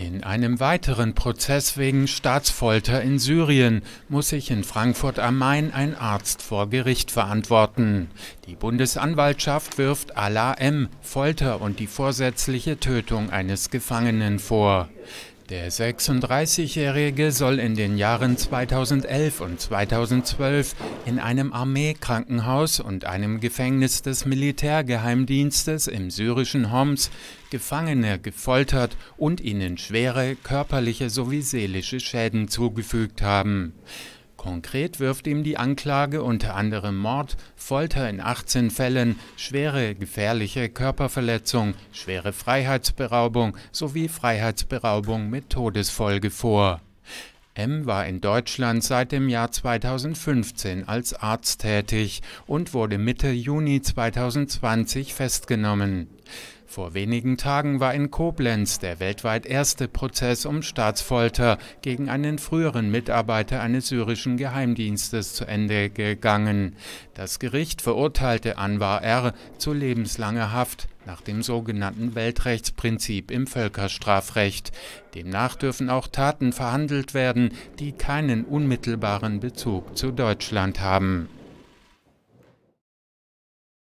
In einem weiteren Prozess wegen Staatsfolter in Syrien muss sich in Frankfurt am Main ein Arzt vor Gericht verantworten. Die Bundesanwaltschaft wirft Alaa M. Folter und die vorsätzliche Tötung eines Gefangenen vor. Der 36-Jährige soll in den Jahren 2011 und 2012 in einem Armeekrankenhaus und einem Gefängnis des Militärgeheimdienstes im syrischen Homs Gefangene gefoltert und ihnen schwere körperliche sowie seelische Schäden zugefügt haben. Konkret wirft ihm die Anklage unter anderem Mord, Folter in 18 Fällen, schwere gefährliche Körperverletzung, schwere Freiheitsberaubung sowie Freiheitsberaubung mit Todesfolge vor. M. war in Deutschland seit dem Jahr 2015 als Arzt tätig und wurde Mitte Juni 2020 festgenommen. Vor wenigen Tagen war in Koblenz der weltweit erste Prozess um Staatsfolter gegen einen früheren Mitarbeiter eines syrischen Geheimdienstes zu Ende gegangen. Das Gericht verurteilte Anwar R. zu lebenslanger Haft nach dem sogenannten Weltrechtsprinzip im Völkerstrafrecht. Demnach dürfen auch Taten verhandelt werden, die keinen unmittelbaren Bezug zu Deutschland haben.